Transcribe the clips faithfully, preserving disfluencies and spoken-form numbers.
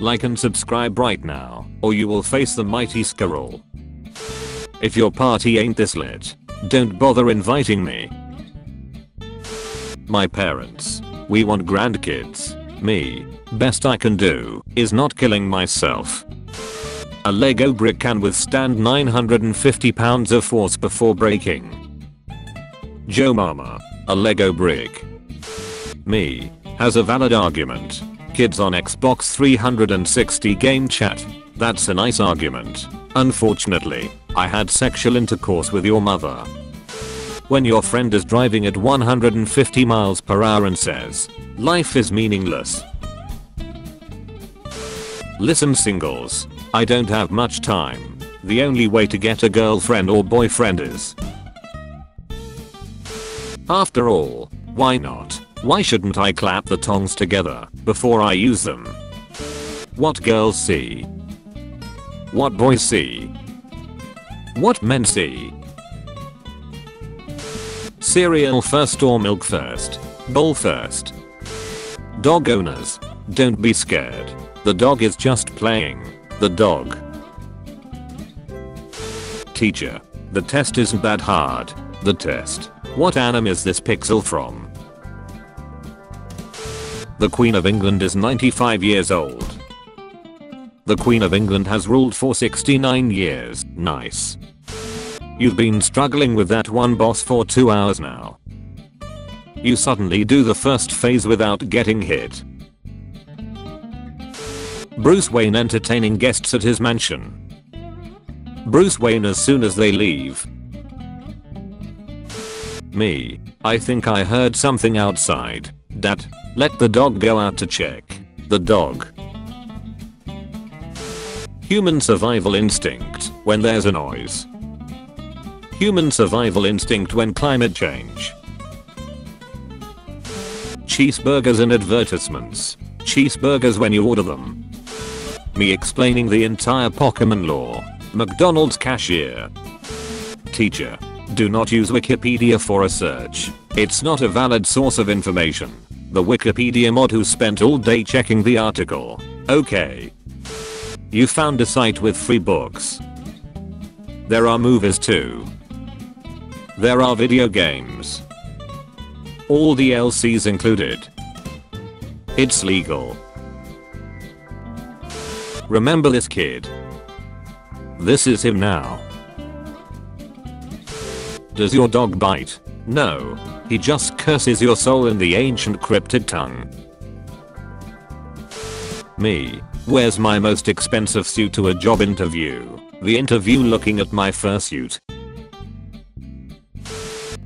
Like and subscribe right now, or you will face the mighty Skrull. If your party ain't this lit, don't bother inviting me. My parents. We want grandkids. Me. Best I can do is not killing myself. A Lego brick can withstand nine hundred fifty pounds of force before breaking. Joe Mama. A Lego brick. Me. Has a valid argument. Kids on Xbox three sixty game chat. That's a nice argument. Unfortunately, I had sexual intercourse with your mother. When your friend is driving at one hundred fifty miles per hour and says, life is meaningless. Listen singles, I don't have much time. The only way to get a girlfriend or boyfriend is. After all, why not? Why shouldn't I clap the tongs together before I use them? What girls see? What boys see? What men see? Cereal first or milk first? Bowl first. Dog owners, don't be scared. The dog is just playing. The dog. Teacher, the test isn't that hard. The test. What anime is this pixel from? The Queen of England is ninety-five years old. The Queen of England has ruled for sixty-nine years. Nice. You've been struggling with that one boss for two hours now. You suddenly do the first phase without getting hit. Bruce Wayne entertaining guests at his mansion. Bruce Wayne as soon as they leave. Me. I think I heard something outside. Dad, let the dog go out to check. The dog. Human survival instinct when there's a noise. Human survival instinct when climate change. Cheeseburgers in advertisements. Cheeseburgers when you order them. Me explaining the entire Pokemon lore. McDonald's cashier. Teacher, do not use Wikipedia for a search. It's not a valid source of information. The Wikipedia mod who spent all day checking the article. Okay. You found a site with free books. There are movies too. There are video games. All D L Cs included. It's legal. Remember this kid. This is him now. Does your dog bite? No. He just curses your soul in the ancient cryptid tongue. Me. Where's my most expensive suit to a job interview? The interview looking at my fursuit.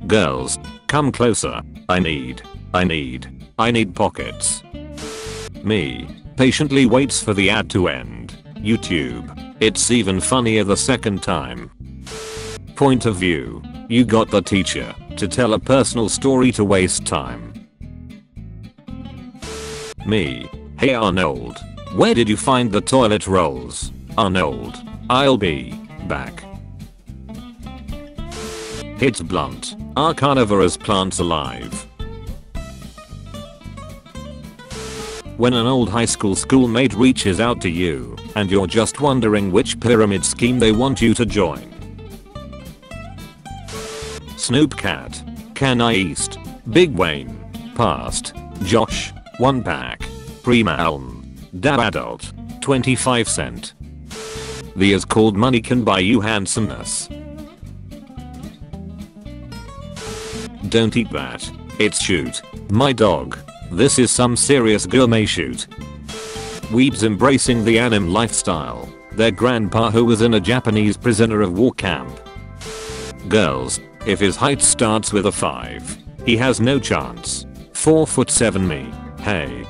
Girls, come closer. I need, I need, I need pockets. Me. Patiently waits for the ad to end. YouTube. It's even funnier the second time. Point of view. You got the teacher to tell a personal story to waste time. Me. Hey Arnold. Where did you find the toilet rolls? Arnold. I'll be back. It's blunt. Are carnivorous plants alive? When an old high school schoolmate reaches out to you, and you're just wondering which pyramid scheme they want you to join. Snoop Cat. Kanye East. Big Wayne. Past. Josh. One Pack. Prima Elm. Dab adult. twenty-five cent. The is called money can buy you handsomeness. Don't eat that. It's shoot. My dog. This is some serious gourmet shoot. Weebs embracing the anim lifestyle. Their grandpa who was in a Japanese prisoner of war camp. Girls. If his height starts with a five, he has no chance. four foot seven me. Hey.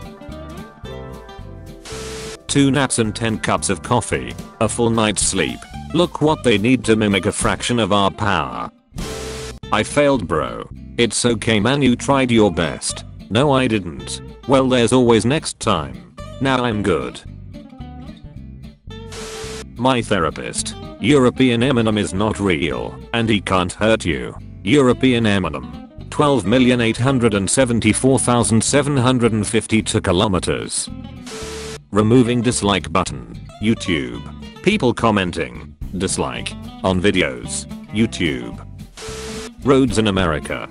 Two naps and ten cups of coffee, a full night's sleep. Look what they need to mimic a fraction of our power. I failed bro. It's okay man, you tried your best. No I didn't. Well there's always next time. Now I'm good. My therapist. European Eminem is not real, and he can't hurt you. European Eminem. twelve million eight hundred seventy-four thousand seven hundred fifty-two kilometers. Removing dislike button. YouTube. People commenting. Dislike. On videos. YouTube. Roads in America.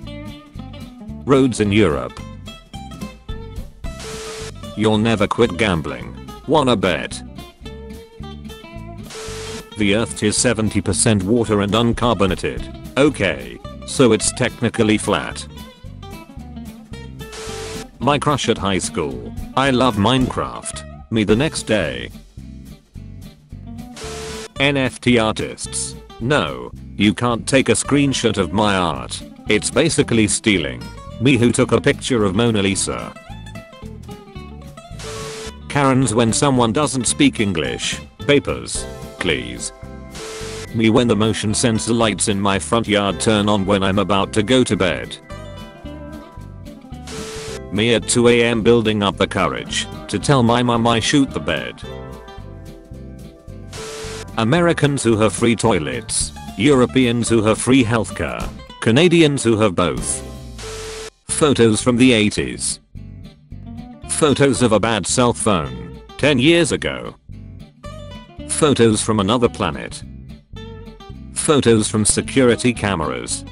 Roads in Europe. You'll never quit gambling. Wanna bet? The earth is seventy percent water and uncarbonated. Okay, so it's technically flat. My crush at high school. I love Minecraft. Me the next day. N F T artists. No, you can't take a screenshot of my art. It's basically stealing. Me who took a picture of Mona Lisa. Karens when someone doesn't speak English. Papers. Please. Me when the motion sensor lights in my front yard turn on when I'm about to go to bed. Me at two a m building up the courage to tell my mum I shoot the bed. Americans who have free toilets. Europeans who have free healthcare. Canadians who have both. Photos from the eighties. Photos of a bad cell phone. ten years ago. Photos from another planet. Photos from security cameras.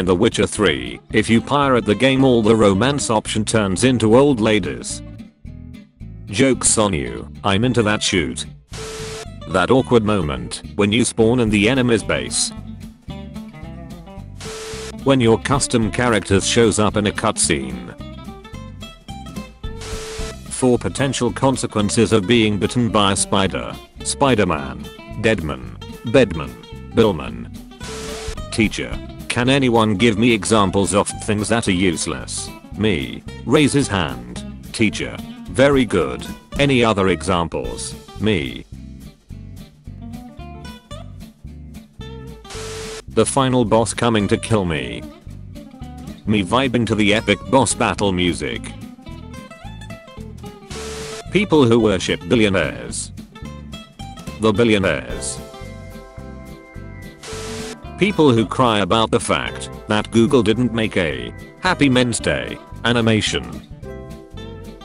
In The Witcher three, if you pirate the game, all the romance option turns into old ladies. Joke's on you, I'm into that shoot. That awkward moment when you spawn in the enemy's base. When your custom character shows up in a cutscene. Four potential consequences of being bitten by a spider. Spider-Man. Deadman. Bedman. Billman. Teacher. Can anyone give me examples of things that are useless? Me. Raises hand. Teacher. Very good. Any other examples? Me. The final boss coming to kill me. Me vibing to the epic boss battle music. People who worship billionaires. The billionaires. People who cry about the fact that Google didn't make a Happy Men's Day animation.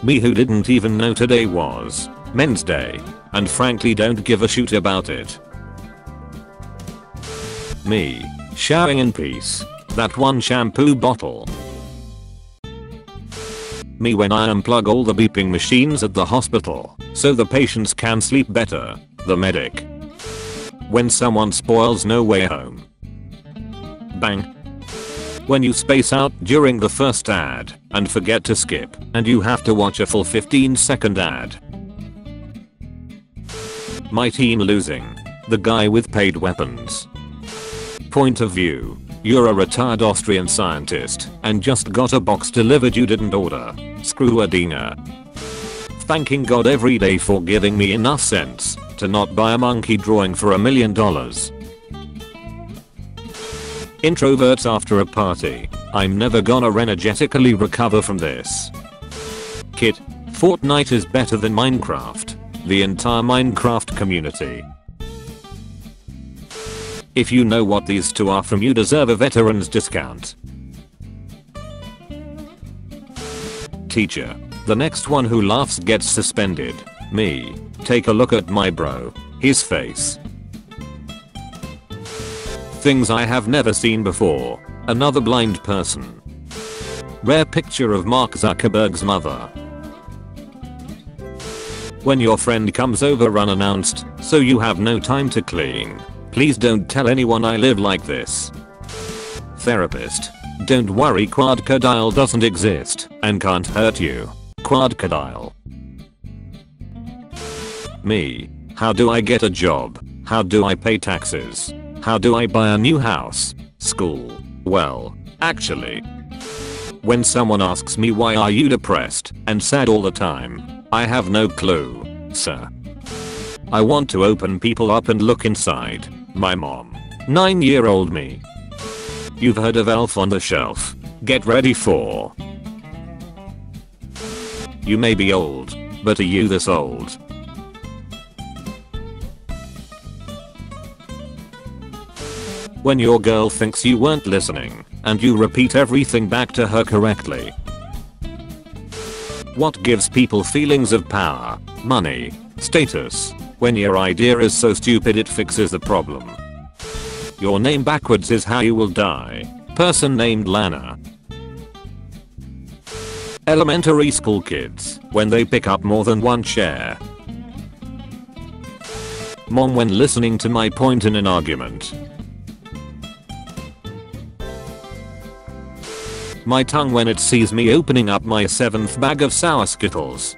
Me who didn't even know today was Men's Day and frankly don't give a shoot about it. Me showering in peace that one shampoo bottle. Me when I unplug all the beeping machines at the hospital so the patients can sleep better. The medic. When someone spoils No Way Home. Bang. When you space out during the first ad and forget to skip and you have to watch a full fifteen second ad. My team losing. The guy with paid weapons. Point of view. You're a retired Austrian scientist and just got a box delivered you didn't order. Screw a dinger. Thanking God every day for giving me enough sense to not buy a monkey drawing for a million dollars. Introverts after a party. I'm never gonna energetically recover from this. Kid. Fortnite is better than Minecraft. The entire Minecraft community. If you know what these two are from, you deserve a veteran's discount. Teacher. The next one who laughs gets suspended. Me. Take a look at my bro. His face. Things I have never seen before. Another blind person. Rare picture of Mark Zuckerberg's mother. When your friend comes over unannounced, so you have no time to clean. Please don't tell anyone I live like this. Therapist. Don't worry, Quadcodile doesn't exist and can't hurt you. Quadcodile. Me. How do I get a job? How do I pay taxes? How do I buy a new house? School. Well, actually. When someone asks me why are you depressed and sad all the time, I have no clue, sir. I want to open people up and look inside. My mom. nine year old me. You've heard of Elf on the Shelf. Get ready for. You may be old, but are you this old? When your girl thinks you weren't listening and you repeat everything back to her correctly. What gives people feelings of power, money, status, when your idea is so stupid it fixes the problem? Your name backwards is how you will die. Person named Lana. Elementary school kids when they pick up more than one chair. Mom when listening to my point in an argument. My tongue when it sees me opening up my seventh bag of sour Skittles.